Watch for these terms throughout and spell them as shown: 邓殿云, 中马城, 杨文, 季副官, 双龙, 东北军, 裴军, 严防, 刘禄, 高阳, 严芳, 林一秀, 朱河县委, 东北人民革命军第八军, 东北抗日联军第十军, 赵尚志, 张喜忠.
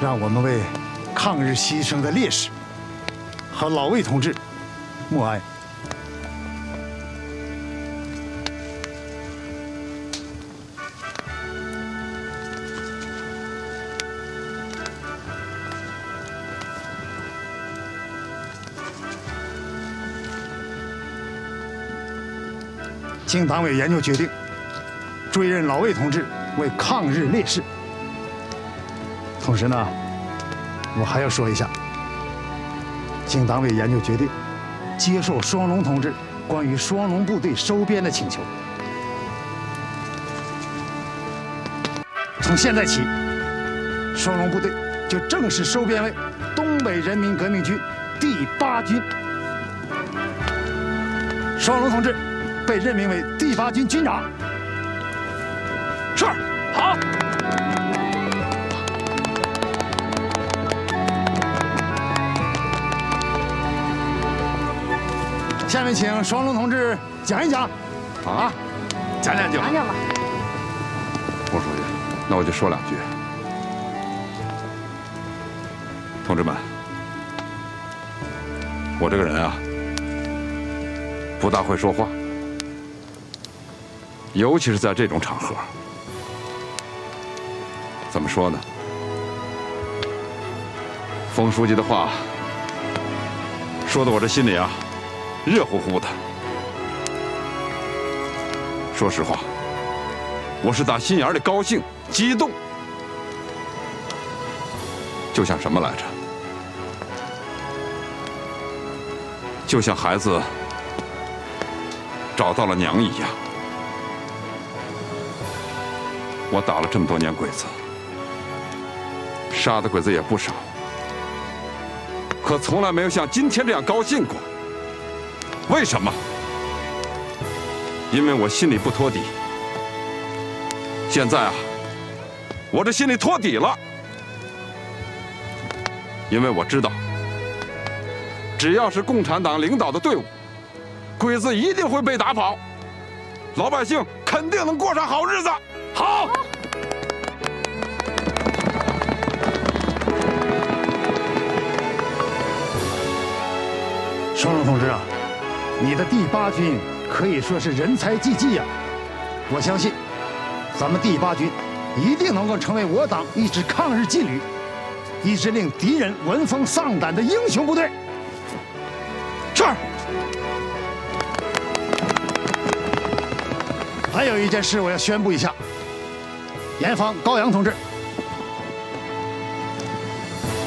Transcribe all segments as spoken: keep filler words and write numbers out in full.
让我们为抗日牺牲的烈士和老魏同志默哀。 经党委研究决定，追认老魏同志为抗日烈士。同时呢，我还要说一下，经党委研究决定，接受双龙同志关于双龙部队收编的请求。从现在起，双龙部队就正式收编为东北人民革命军第八军。双龙同志 被任命为第八军军长。是，好。下面请双龙同志讲一讲。啊，讲两句。讲讲吧。洪书记，那我就说两句。同志们，我这个人啊，不大会说话。 尤其是在这种场合，怎么说呢？冯书记的话说的我这心里啊热乎乎的。说实话，我是打心眼里高兴、激动，就像什么来着？就像孩子找到了娘一样。 我打了这么多年鬼子，杀的鬼子也不少，可从来没有像今天这样高兴过。为什么？因为我心里不托底。现在啊，我这心里托底了，因为我知道，只要是共产党领导的队伍，鬼子一定会被打跑，老百姓肯定能过上好日子。 好，双龙同志啊，你的第八军可以说是人才济济呀！我相信，咱们第八军一定能够成为我党一支抗日劲旅，一支令敌人闻风丧胆的英雄部队。是。还有一件事，我要宣布一下。 严防、高阳同志，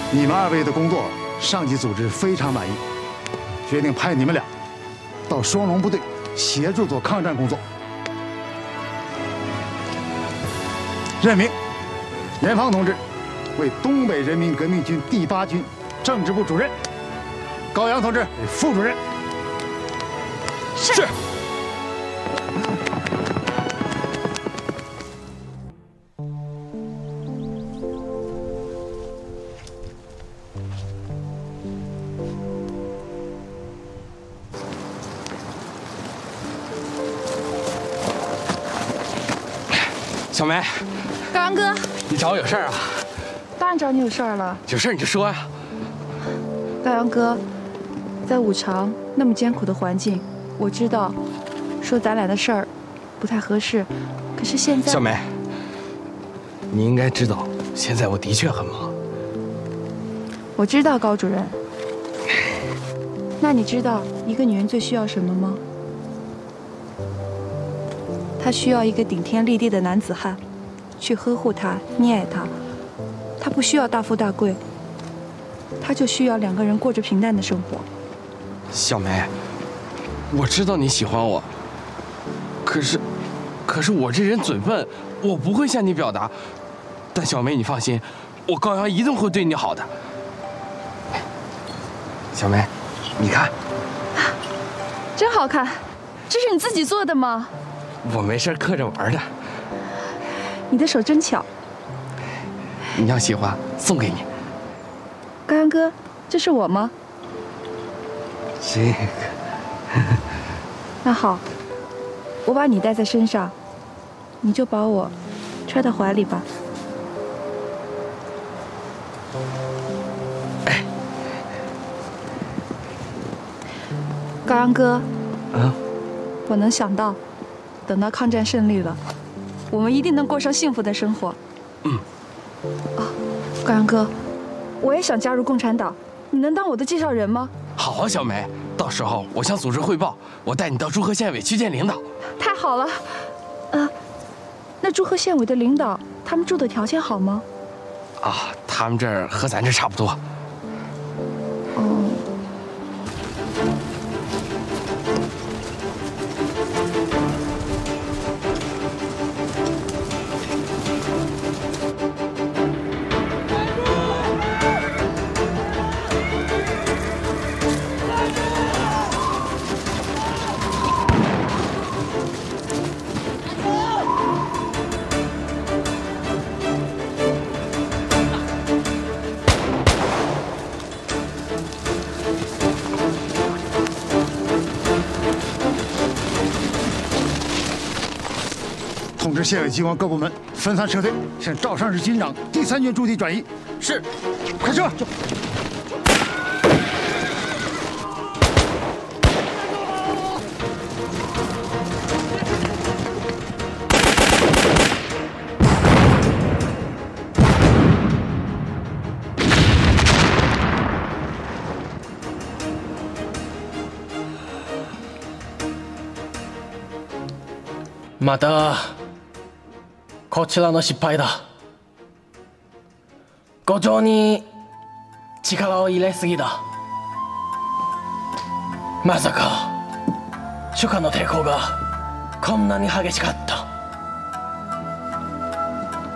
你们二位的工作，上级组织非常满意，决定派你们俩到双龙部队协助做抗战工作。任命严防同志为东北人民革命军第八军政治部主任，高阳同志为副主任。是。 小梅，高阳哥，你找我有事儿啊？当然找你有事儿了。有事儿你就说呀。高阳哥，在五常那么艰苦的环境，我知道，说咱俩的事儿不太合适，可是现在……小梅，你应该知道，现在我的确很忙。我知道，高主任。那你知道一个女人最需要什么吗？ 她需要一个顶天立地的男子汉，去呵护她、溺爱她。她不需要大富大贵，她就需要两个人过着平淡的生活。小梅，我知道你喜欢我，可是，可是我这人嘴笨，我不会向你表达。但小梅，你放心，我高阳一定会对你好的。小梅，你看，真好看，这是你自己做的吗？ 我没事刻着玩的。你的手真巧。你要喜欢，送给你。高阳哥，这是我吗？这个。那好，我把你带在身上，你就把我揣到怀里吧。哎，高阳哥，啊，我能想到，等到抗战胜利了，我们一定能过上幸福的生活。嗯。啊，高阳哥，我也想加入共产党，你能当我的介绍人吗？好啊，小梅，到时候我向组织汇报，我带你到朱河县委去见领导。太好了，呃，那朱河县委的领导他们住的条件好吗？ 啊，他们这儿和咱这差不多。哦。县委机关各部门分散撤退，向赵尚志军长第三军驻地转移。是，开车。 また こちらの失敗だ。誤情に力を入れすぎだ。まさか主家の抵抗がこんなに激しかった。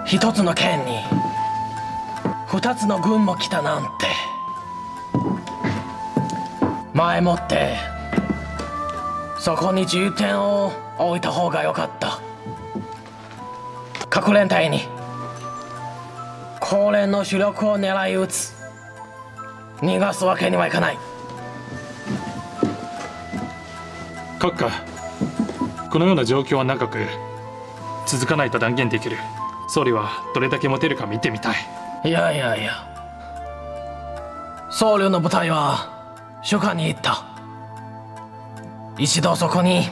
一つの県に二つの軍も来たなんて、前もってそこに重点を置いた方が良かった。 各連隊に高連の主力を狙い撃つ。逃がすわけにはいかない。閣下、このような状況は長く続かないと断言できる。総理はどれだけ持てるか見てみたい。いやいやいや、総領の部隊は主家に行った。一度そこに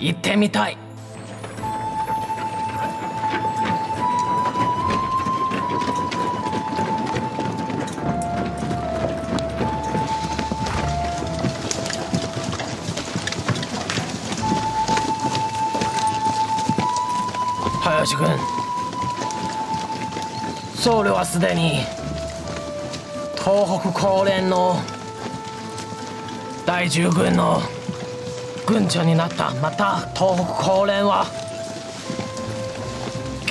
行ってみたい。 林君、総領はすでに東北高連のだいじゅうぐんの軍長になった。また東北高連は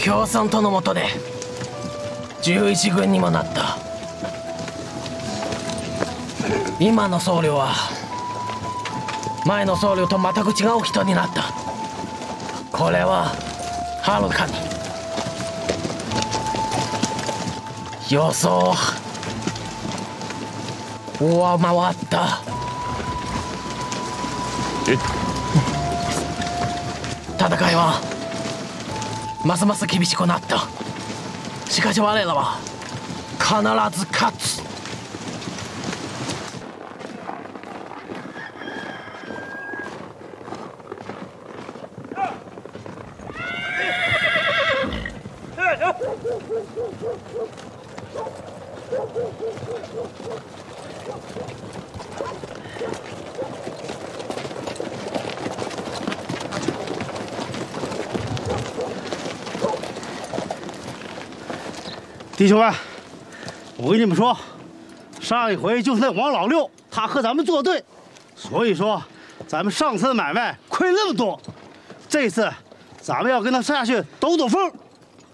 共産党の下でじゅういちぐんにもなった。今の総領は前の総領と全く違う人になった。これは はるかに予想を上回った。え戦いはますます厳しくなった。しかし我らは必ず勝つ。弟兄们，我跟你们说，上一回就是那王老六，他和咱们作对，所以说咱们上次买卖亏那么多，这次咱们要跟他下去兜兜风，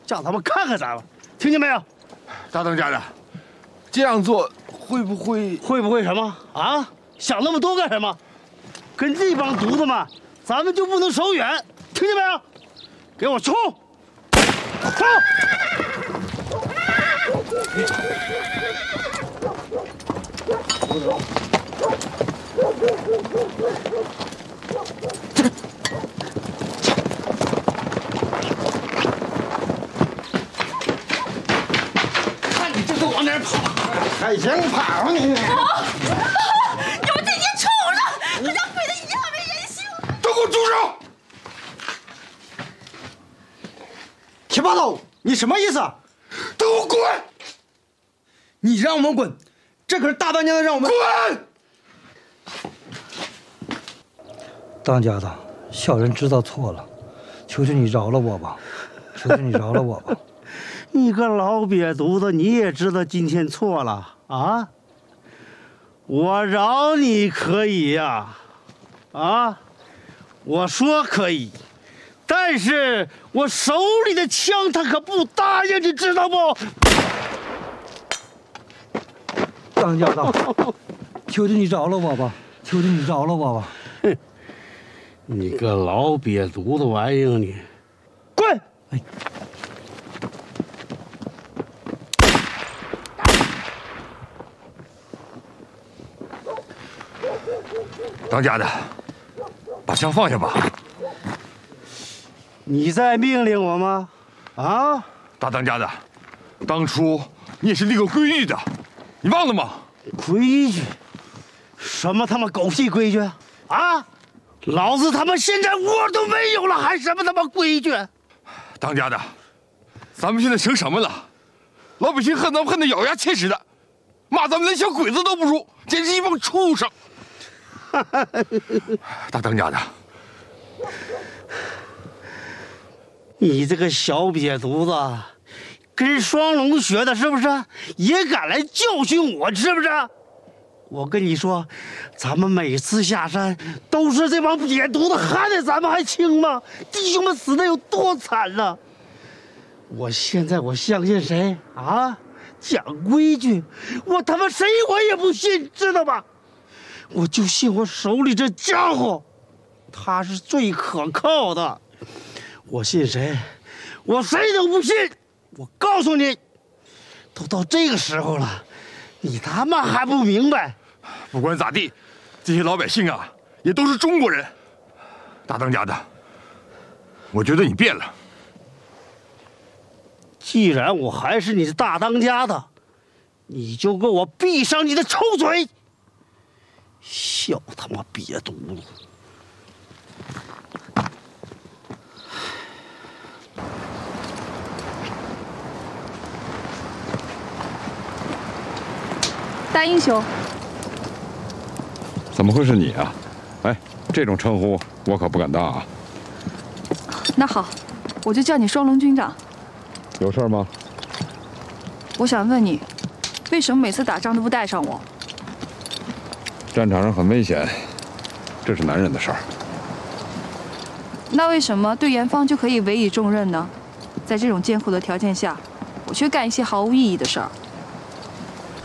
叫他们看看咱们，听见没有？大东家长，这样做会不会会不会什么啊？想那么多干什么？跟这帮犊子们，咱们就不能手软，听见没有？给我冲！冲！ 看你这都往哪儿跑！还想跑你呢？跑！你们这些畜生，和咱鬼子一样没人性！都给我住手！铁把头，你什么意思？都给我滚！你让我们滚，这可是大当家的让我们滚！当家的，小人知道错了，求求你饶了我吧，求求你饶了我吧。你个老瘪犊子，你也知道今天错了啊！我饶你可以呀、啊，啊，我说可以，但是我手里的枪他可不答应，你知道不？当家的，求求你饶了我吧，求求你饶了我吧！哼，你个老瘪犊子玩意儿，你滚！哎。 当家的，把枪放下吧。你在命令我吗？啊！大当家的，当初你也是立过规矩的，你忘了吗？规矩？什么他妈狗屁规矩啊！老子他妈现在窝都没有了，还什么他妈规矩？当家的，咱们现在成什么了？老百姓恨咱们恨得咬牙切齿的，骂咱们连小鬼子都不如，简直一帮畜生！ 大当家的，你这个小瘪犊子，跟双龙学的，是不是？也敢来教训我，是不是？我跟你说，咱们每次下山，都是这帮瘪犊子害的，咱们还轻吗？弟兄们死的有多惨呢、啊？我现在我相信谁啊？讲规矩，我他妈谁我也不信，知道吧？ 我就信我手里这家伙，他是最可靠的。我信谁？我谁都不信。我告诉你，都到这个时候了，你他妈还不明白？不管咋地，这些老百姓啊，也都是中国人。大当家的，我觉得你变了。既然我还是你的大当家的，你就给我闭上你的臭嘴！ 小他妈瘪犊子！大英雄，怎么会是你啊？哎，这种称呼我可不敢当啊。那好，我就叫你双龙军长。有事吗？我想问你，为什么每次打仗都不带上我？ 战场上很危险，这是男人的事儿。那为什么对严方就可以委以重任呢？在这种艰苦的条件下，我却干一些毫无意义的事儿。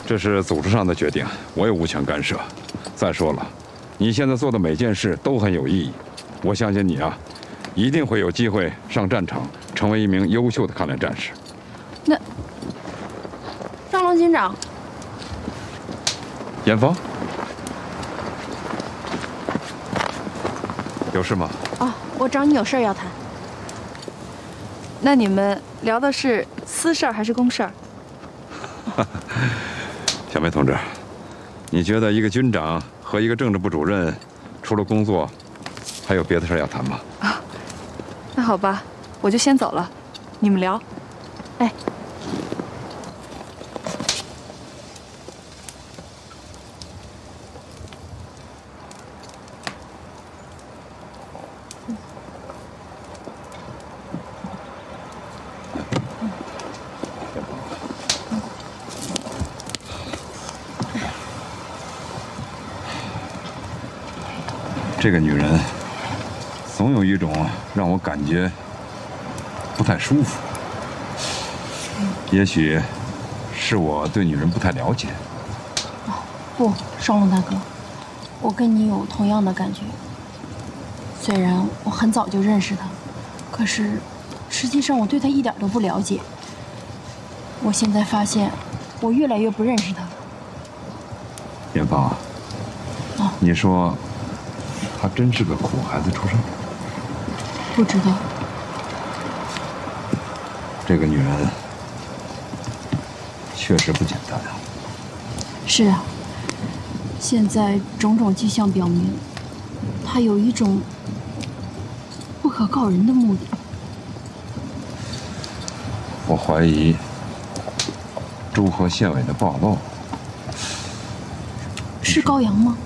这是组织上的决定，我也无权干涉。再说了，你现在做的每件事都很有意义，我相信你啊，一定会有机会上战场，成为一名优秀的抗联战士。那，张龙军长，严方。 有事吗？哦，我找你有事要谈。那你们聊的是私事还是公事？小梅同志，你觉得一个军长和一个政治部主任，除了工作，还有别的事要谈吗？啊，那好吧，我就先走了，你们聊。哎，这个女人，总有一种让我感觉不太舒服。也许是我对女人不太了解。哦，不，双龙大哥，我跟你有同样的感觉。虽然我很早就认识她，可是实际上我对她一点都不了解。我现在发现，我越来越不认识她了。严芳啊，哦、你说。 他真是个苦孩子出身。不知道。这个女人确实不简单啊。是啊，现在种种迹象表明，他有一种不可告人的目的。我怀疑诸河县委的暴露。是高阳吗？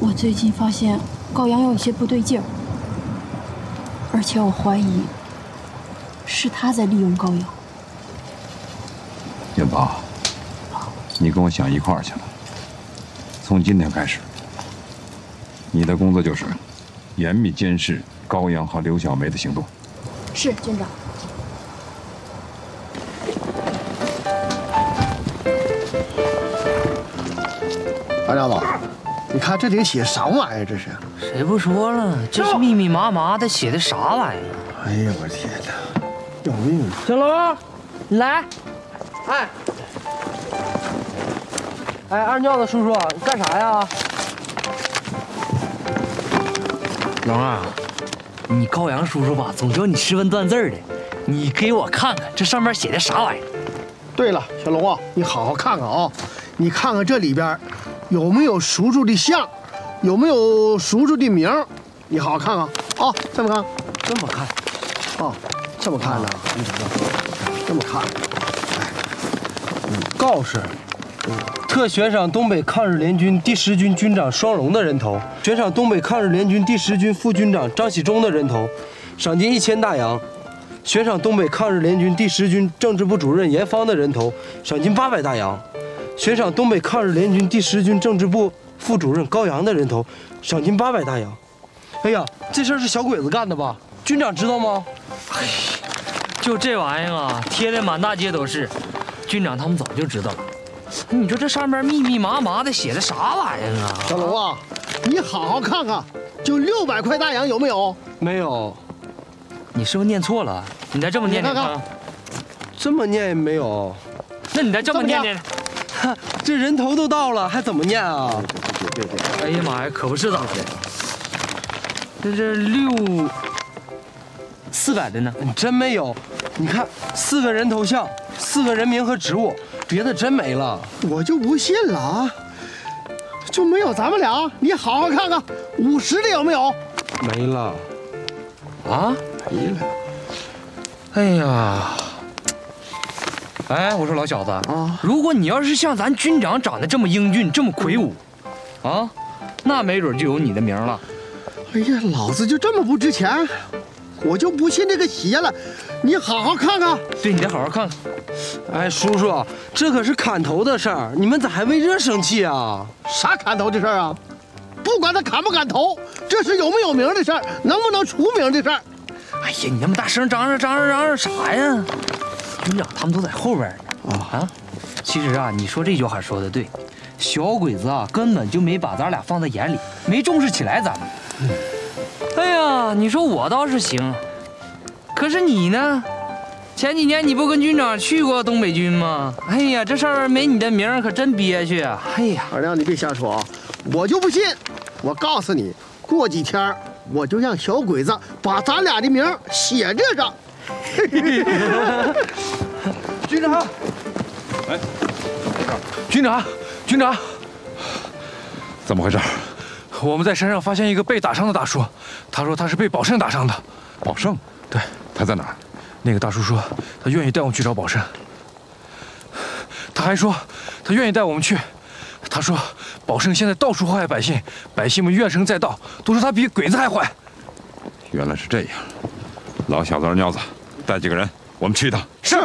我最近发现高阳有些不对劲儿，而且我怀疑是他在利用高阳。元宝，你跟我想一块儿去了。从今天开始，你的工作就是严密监视高阳和刘小梅的行动。是，军长。 班长老，你看这里写啥玩意儿？这是谁不说了？这是密密麻麻的写的啥玩意儿？哎呀，我天哪，要命！小龙，你来，哎，哎，二尿子叔叔，你干啥呀？龙啊，你高阳叔叔吧，总教你识文断字的，你给我看看这上面写的啥玩意儿？对了，小龙啊，你好好看看啊，你看看这里边。 有没有叔叔的像？有没有叔叔的名？你好好看看啊、哦！这么看，这么看，哦，这么看呢？你怎么这么看？嗯，告示，特悬赏东北抗日联军第十军军长双龙的人头，悬赏东北抗日联军第十军副军长张喜忠的人头，赏金一千大洋；悬赏东北抗日联军第十军政治部主任严芳的人头，赏金八百大洋。 悬赏东北抗日联军第十军政治部副主任高阳的人头，赏金八百大洋。哎呀，这事儿是小鬼子干的吧？军长知道吗？哎，就这玩意儿啊，贴的满大街都是。军长他们早就知道了。你说这上面密密麻麻的写的啥玩意儿啊？小龙啊，你好好看看，就六百块大洋有没有？没有。你是不是念错了？你再这么念念看。这么念也没有。那你再这么念念。 这人头都到了，还怎么念啊？对对对对对哎呀妈呀，可不是咋的？这这六四百的呢？你真没有？你看四个人头像，四个人名和职务，别的真没了。我就不信了啊！就没有咱们俩？你好好看看，五十的有没有？没了。啊？没了。哎呀！ 哎，我说老小子啊，如果你要是像咱军长长得这么英俊，这么魁梧，啊，那没准就有你的名了。哎呀，老子就这么不值钱，我就不信这个邪了。你好好看看，对，你得好好看看。哎，叔叔，这可是砍头的事儿，你们咋还为这生气啊？啥砍头的事儿啊？不管他砍不砍头，这是有没有名的事儿，能不能出名的事儿。哎呀，你那么大声嚷嚷嚷嚷嚷嚷啥呀？ 军长他们都在后边呢啊！其实啊，你说这句话说的对，小鬼子啊根本就没把咱俩放在眼里，没重视起来咱们。哎呀，你说我倒是行，可是你呢？前几年你不跟军长去过东北军吗？哎呀，这上面没你的名可真憋屈啊！哎呀，二亮，你别瞎说啊，我就不信！我告诉你，过几天我就让小鬼子把咱俩的名写这上。 军长，哎，军长，军长，怎么回事？我们在山上发现一个被打伤的大叔，他说他是被宝胜打伤的。宝胜？对，他在哪儿？那个大叔说他愿意带我们去找宝胜，他还说他愿意带我们去。他说宝胜现在到处祸害百姓，百姓们怨声载道，都说他比鬼子还坏。原来是这样。 老小子二尿子，带几个人，我们去一趟。是，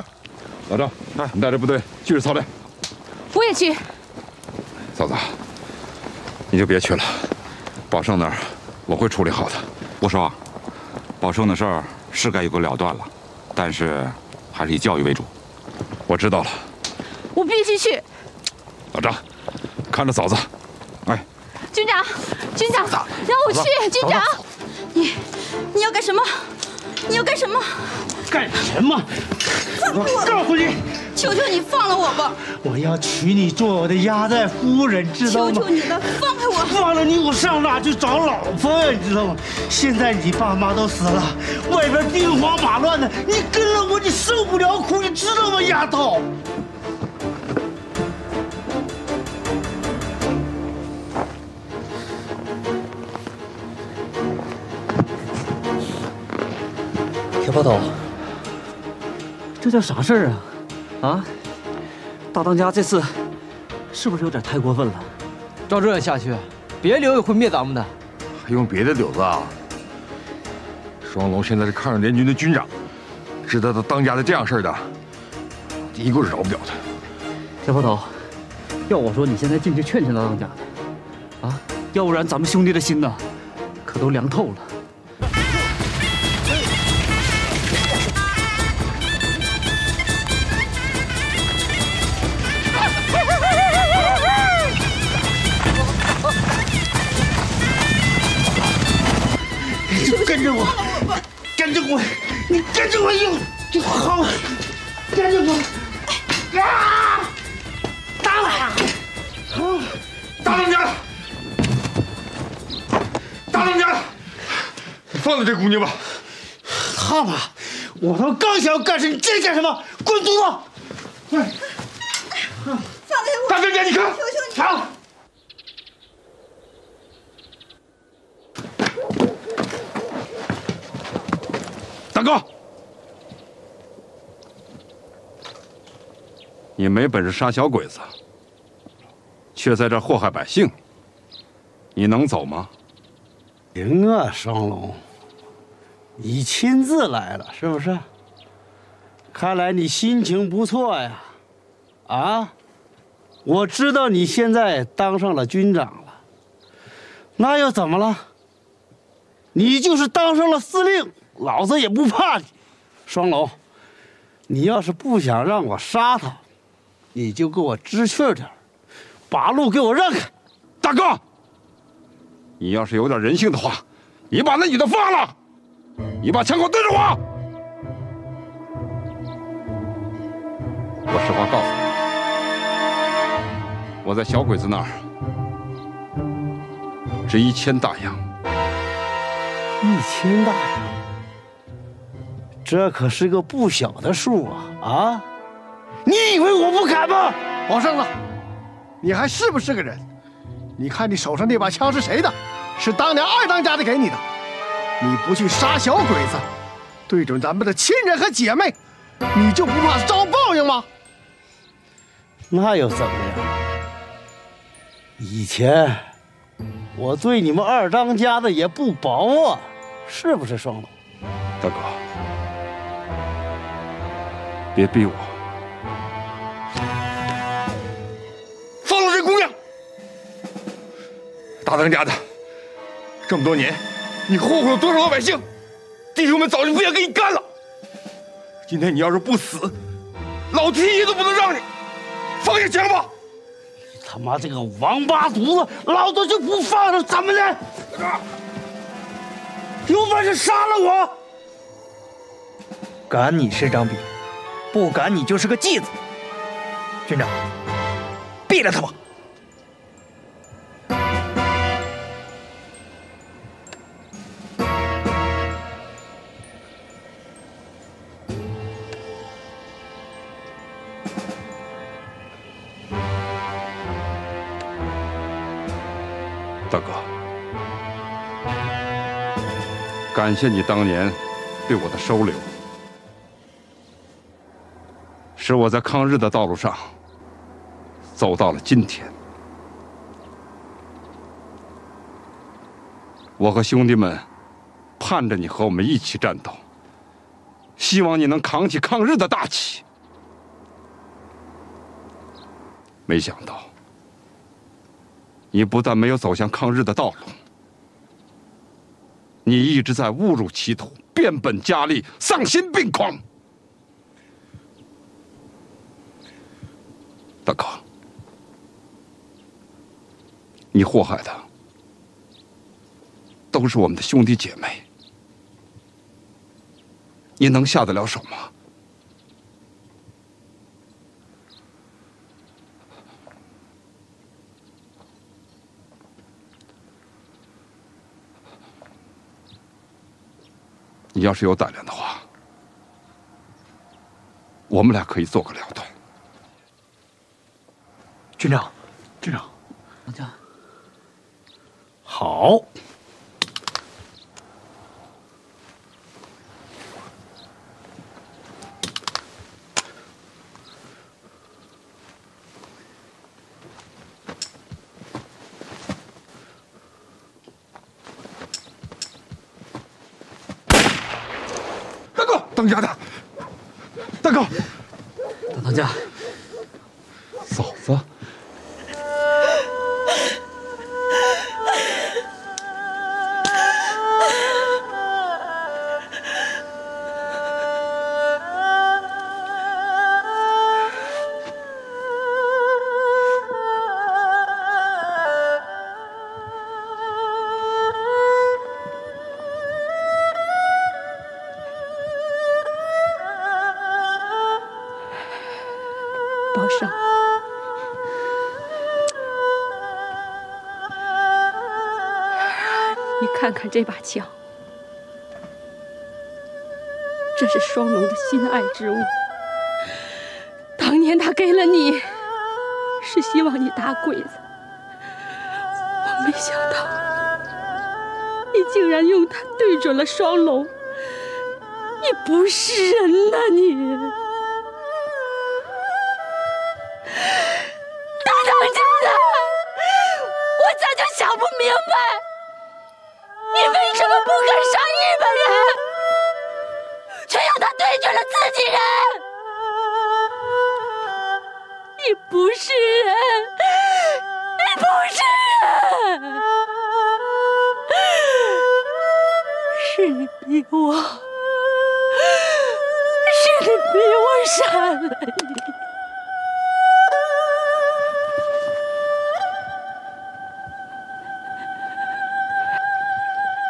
老赵，哎，你带着部队继续操练。我也去。嫂子，你就别去了，宝胜那儿我会处理好的。我说，宝胜的事儿是该有个了断了，但是还是以教育为主。我知道了。我必须去。老赵，看着嫂子。哎，军长，军长，让我去，军长，你你要干什么？ 你要干什么？干什么？放了我！告诉你，求求你放了我吧！我要娶你做我的压寨夫人，知道吗？求求你了，放开我！放了你，我上哪去找老婆呀？你知道吗？现在你爸妈都死了，外边兵荒马乱的，你跟了我，你受不了苦，你知道吗，丫头？铁花岛，这叫啥事儿啊？啊！大当家这次是不是有点太过分了？照这样下去，别刘也会灭咱们的。还用别的柳子啊？双龙现在是抗日联军的军长，知道他当家的这样事儿的，一棍是饶不了他。铁花岛，要我说，你现在进去劝劝大当家的，啊，要不然咱们兄弟的心呐，可都凉透了。 跟着我，跟着我，你跟着我有就好，跟着我，啊！打我！好，大当家，大当家，放了这姑娘吧。他妈，我他妈刚想要干什么，你这是干什么？滚犊子！快，放开我！大当家，你看，求求你，看。 大哥，你没本事杀小鬼子，却在这祸害百姓，你能走吗？行啊，双龙，你亲自来了是不是？看来你心情不错呀。啊，我知道你现在当上了军长了，那又怎么了？你就是当上了司令。 老子也不怕你，双龙，你要是不想让我杀他，你就给我知趣点，把路给我让开。大哥，你要是有点人性的话，你把那女的放了，你把枪口对着我。我实话告诉你，我在小鬼子那儿值一千大洋。一千大洋。 这可是个不小的数啊！啊，你以为我不敢吗？老胜子，你还是不是个人？你看你手上那把枪是谁的？是当年二当家的给你的。你不去杀小鬼子，对准咱们的亲人和姐妹，你就不怕遭报应吗？那又怎么样？以前我对你们二当家的也不薄啊，是不是双龙？大哥。 别逼我！放了这姑娘，大当家的，这么多年，你祸害了多少老百姓？弟兄们早就不想跟你干了。今天你要是不死，老天爷都不能让你！放下枪吧！你他妈这个王八犊子，老子就不放了！怎么的？有本事杀了我！敢你是张比。 不敢，你就是个继子。军长，毙了他吧！大哥，感谢你当年对我的收留。 使我在抗日的道路上走到了今天。我和兄弟们盼着你和我们一起战斗，希望你能扛起抗日的大旗。没想到，你不但没有走向抗日的道路，你一直在误入歧途，变本加厉，丧心病狂。 大哥，你祸害的都是我们的兄弟姐妹，你能下得了手吗？你要是有胆量的话，我们俩可以做个了断。 军长，军长，当家，好。当家的，大哥，大当家，嫂子，皇上，你看看这把枪，这是双龙的心爱之物。当年他给了你，是希望你打鬼子，我没想到你竟然用它对准了双龙，你不是人呐你！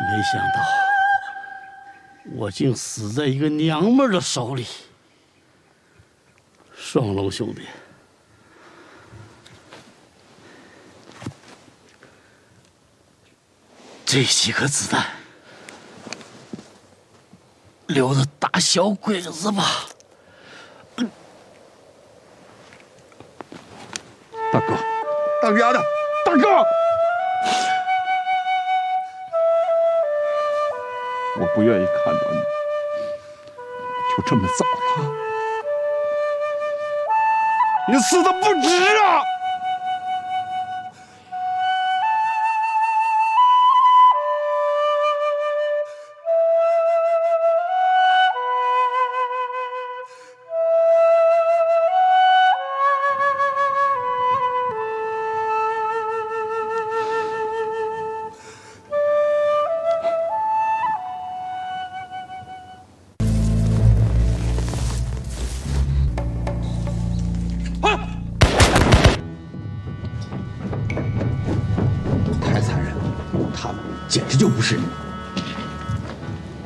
没想到，我竟死在一个娘们儿的手里。双龙兄弟，这几颗子弹留着打小鬼子吧。大哥，当家的，大哥。 我不愿意看到你就这么早了，你死得不值啊！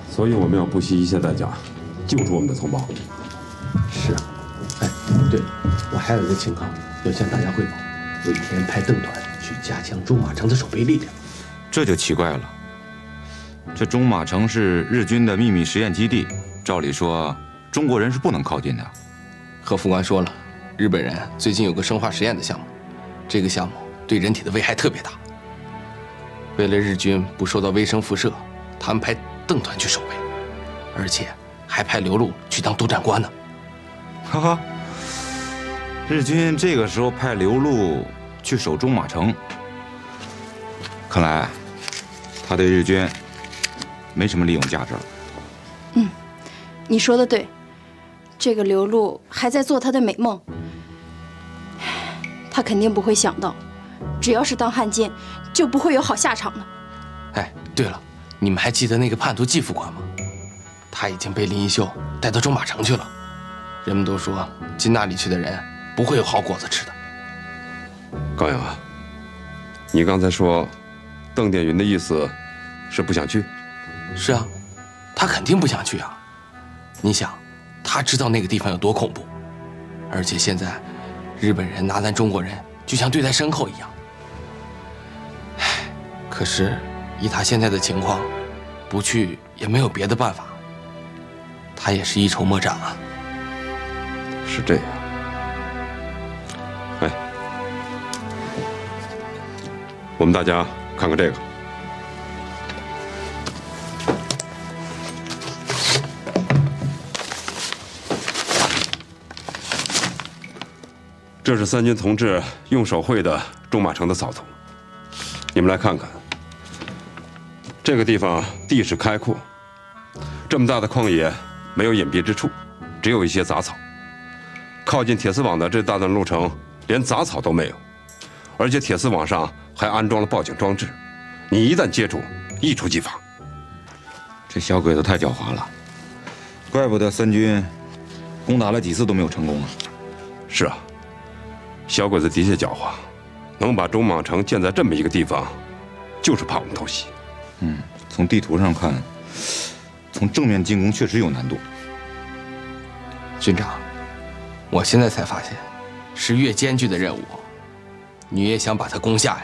所以我们要不惜一切代价救出我们的同胞。是啊，哎，对，我还有一个情况要向大家汇报：我已经派邓团去加强中马城的守备力量。这就奇怪了，这中马城是日军的秘密实验基地，照理说中国人是不能靠近的。和副官说了，日本人最近有个生化实验的项目，这个项目对人体的危害特别大。为了日军不受到微生辐射，他们派 邓团去守卫，而且还派刘禄去当督战官呢。哈哈，日军这个时候派刘禄去守中马城，看来他对日军没什么利用价值了。嗯，你说的对，这个刘禄还在做他的美梦，他肯定不会想到，只要是当汉奸，就不会有好下场的。哎，对了。 你们还记得那个叛徒季副官吗？他已经被林一秀带到中马城去了。人们都说进那里去的人不会有好果子吃的。高阳啊，你刚才说，邓典云的意思是不想去？是啊，他肯定不想去啊。你想，他知道那个地方有多恐怖，而且现在日本人拿咱中国人就像对待牲口一样。唉，可是 以他现在的情况，不去也没有别的办法。他也是一筹莫展啊。是这样。哎，我们大家看看这个。这是三军同志用手绘的中马城的草图，你们来看看。 这个地方地势开阔，这么大的旷野，没有隐蔽之处，只有一些杂草。靠近铁丝网的这大段路程，连杂草都没有，而且铁丝网上还安装了报警装置，你一旦接触，一触即发。这小鬼子太狡猾了，怪不得三军攻打了几次都没有成功啊！是啊，小鬼子的确狡猾，能把中莽城建在这么一个地方，就是怕我们偷袭。嗯，从地图上看，从正面进攻确实有难度。军长，我现在才发现，是越艰巨的任务，你也想把它攻下呀？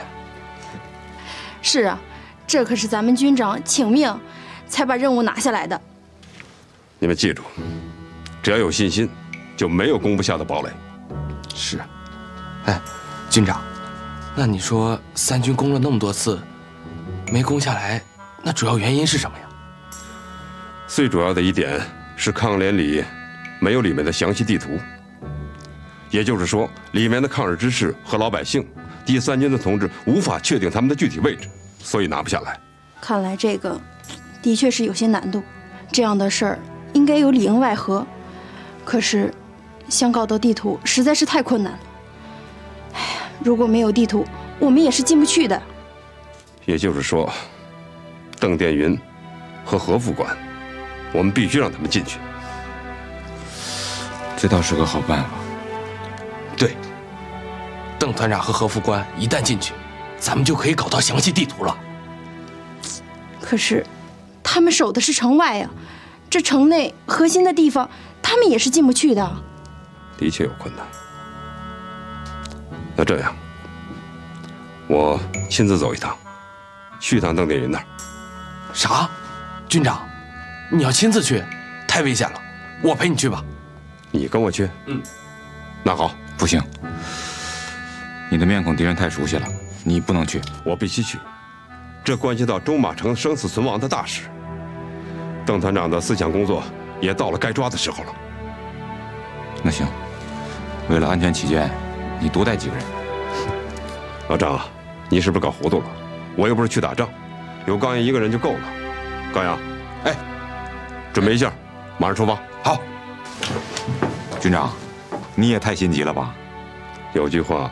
是啊，这可是咱们军长请命才把任务拿下来的。你们记住，只要有信心，就没有攻不下的堡垒。是啊，哎，军长，那你说三军攻了那么多次，没攻下来，那主要原因是什么呀？最主要的一点是抗联里没有里面的详细地图，也就是说，里面的抗日之士和老百姓，第三军的同志无法确定他们的具体位置，所以拿不下来。看来这个的确是有些难度，这样的事儿应该有里应外合，可是想搞到地图实在是太困难了。哎呀，如果没有地图，我们也是进不去的。也就是说，邓殿云和何副官，我们必须让他们进去。这倒是个好办法。对，邓团长和何副官一旦进去，咱们就可以搞到详细地图了。可是，他们守的是城外呀，这城内核心的地方，他们也是进不去的。的确有困难。那这样，我亲自走一趟，去趟邓殿云那儿。啥？军长，你要亲自去？太危险了，我陪你去吧。你跟我去？嗯。那好，不行，你的面孔敌人太熟悉了，你不能去。我必须去，这关系到中马城生死存亡的大事。邓团长的思想工作也到了该抓的时候了。那行，为了安全起见，你多带几个人。老张啊，你是不是搞糊涂了？我又不是去打仗，有刚爷一个人就够了。刚爷，哎，准备一下，马上出发。好，军长。你也太心急了吧！有句话，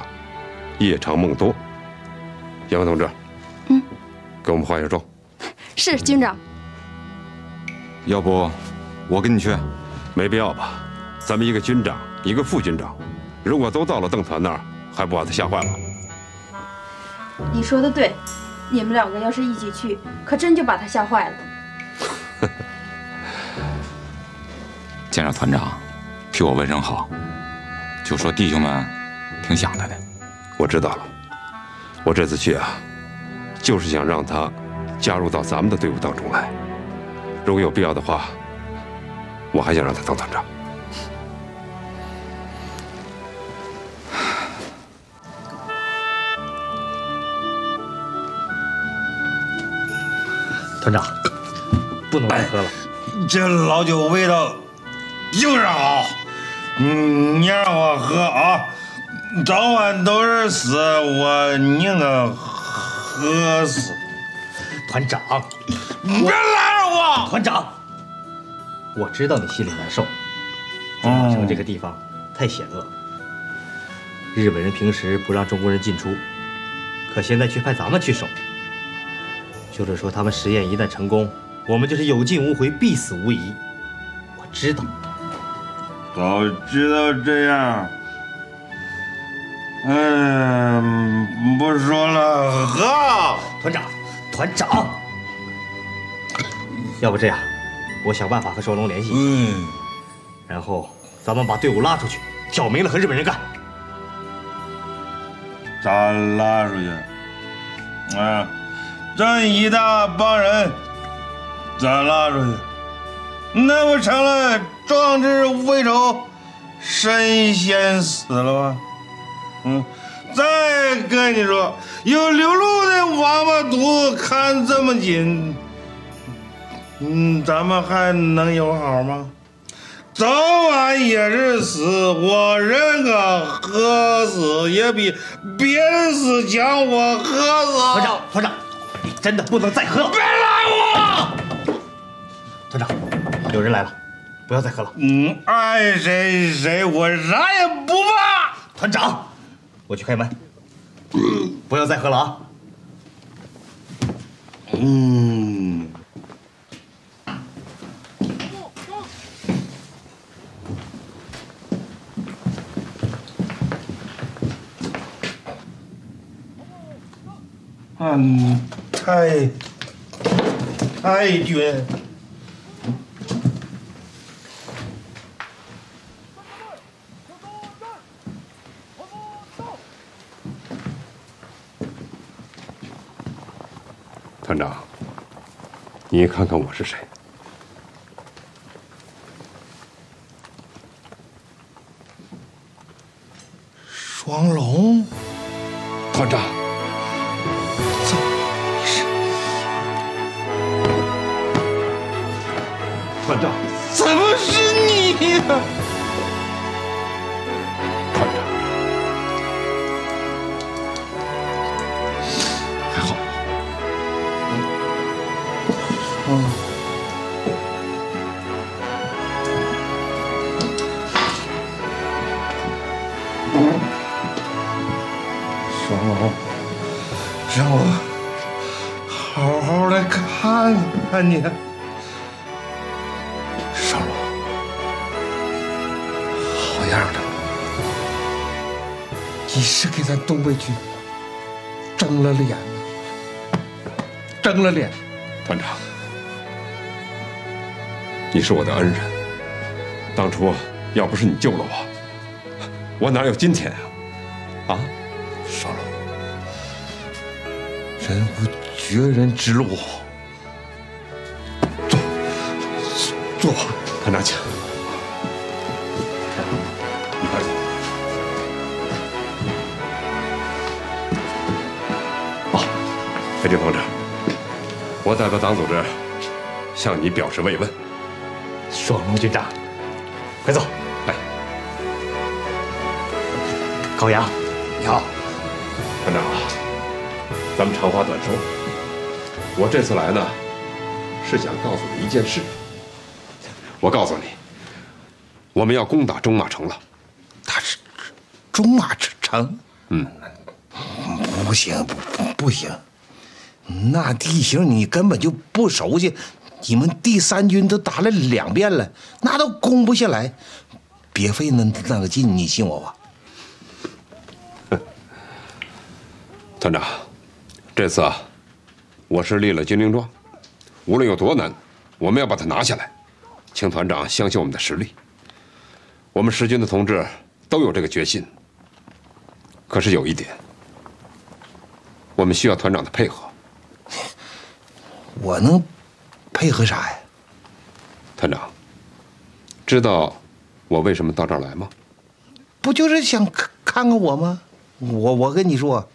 夜长梦多。杨文同志，嗯，给我们化下妆。是，军长。要不，我跟你去？没必要吧？咱们一个军长，一个副军长，如果都到了邓团那儿，还不把他吓坏了？你说的对，你们两个要是一起去，可真就把他吓坏了。见着团长，替我问声好。就说弟兄们挺想他的，我知道了。我这次去啊，就是想让他加入到咱们的队伍当中来。如果有必要的话，我还想让他当团长。团长，不能再喝了，哎、这老酒味道就是好。嗯，你让我喝啊，早晚都是死，我宁可喝死。团长，别拉着我！团长，我知道你心里难受。马城这个地方太险恶，日本人平时不让中国人进出，可现在却派咱们去守。就是说，他们实验一旦成功，我们就是有进无回，必死无疑。我知道。早知道这样，嗯，不说了，喝。团长，团长，要不这样，我想办法和守龙联系，嗯，然后咱们把队伍拉出去，挑明了和日本人干。咋拉出去？啊，这一大帮人，咋拉出去？那不成了壮志未酬身先死了吗？嗯，再跟你说，有刘陆的王八犊子看这么紧，嗯，咱们还能有好吗？早晚也是死，我认可喝死也比别人死强，我喝死。团长，团长，你真的不能再喝了！别拉我！团长。有人来了，不要再喝了。嗯，爱谁谁，我啥也不怕。团长，我去开门。嗯、不要再喝了啊。嗯。 嗯，太太君，团长，你看看我是谁？双龙，团长。 团长，怎么是你呀？团长，还好。嗯。双龙，让我好好的看看你。 你是给咱东北军争了脸了，争了脸！团长，你是我的恩人，当初要不是你救了我，我哪有今天啊！啊，少龙，人无绝人之路，坐，坐，团长请。 裴军同志，我代表党组织向你表示慰问。双龙军长，快走！来，高阳，你好，团长啊，咱们长话短说。我这次来呢，是想告诉你一件事。我告诉你，我们要攻打中马城了。他是中马城？嗯，不行，不不行。 那地形你根本就不熟悉，你们第三军都打了两遍了，那都攻不下来，别费那那个劲，你信我吧。团长，这次啊，我是立了军令状，无论有多难，我们要把它拿下来，请团长相信我们的实力。我们十军的同志都有这个决心，可是有一点，我们需要团长的配合。 我能配合啥呀，团长？知道我为什么到这儿来吗？不就是想看看我吗？我我跟你说，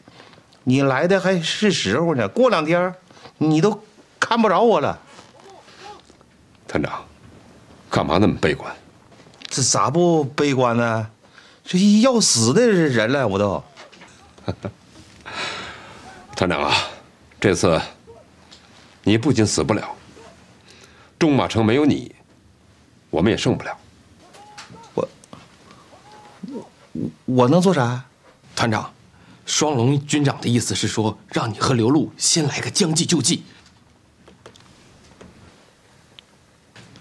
你来的还是时候呢。过两天你都看不着我了。团长，干嘛那么悲观？这咋不悲观呢？这要死的人了，我都。团长啊，这次。 你不仅死不了，中马城没有你，我们也胜不了。我我我能做啥？团长，双龙军长的意思是说，让你和刘禄先来个将计就计。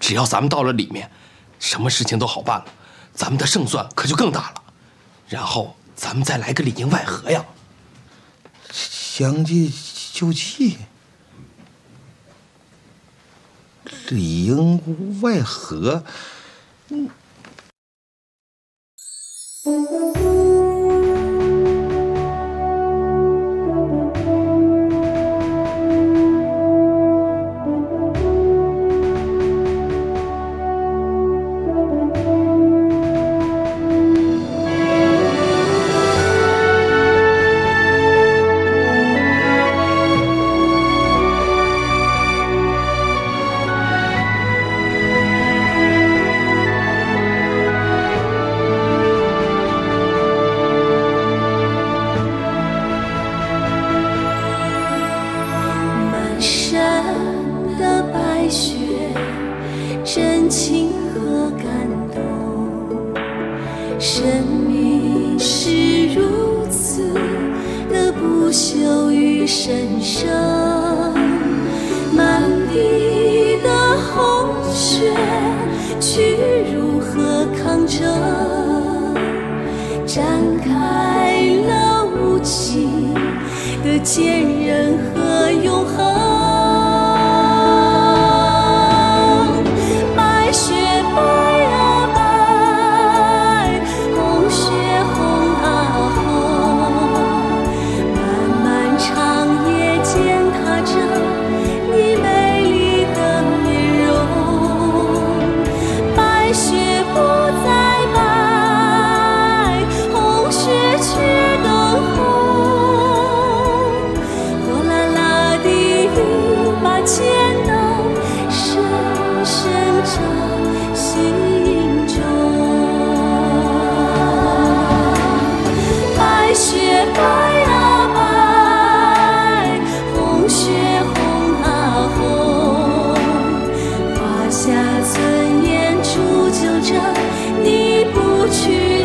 只要咱们到了里面，什么事情都好办了，咱们的胜算可就更大了。然后咱们再来个里应外合呀。将计就计。 里应外合，嗯。真情和。声声，满地的红雪，去如何抗争？展开了无情的坚韧和永恒。 去。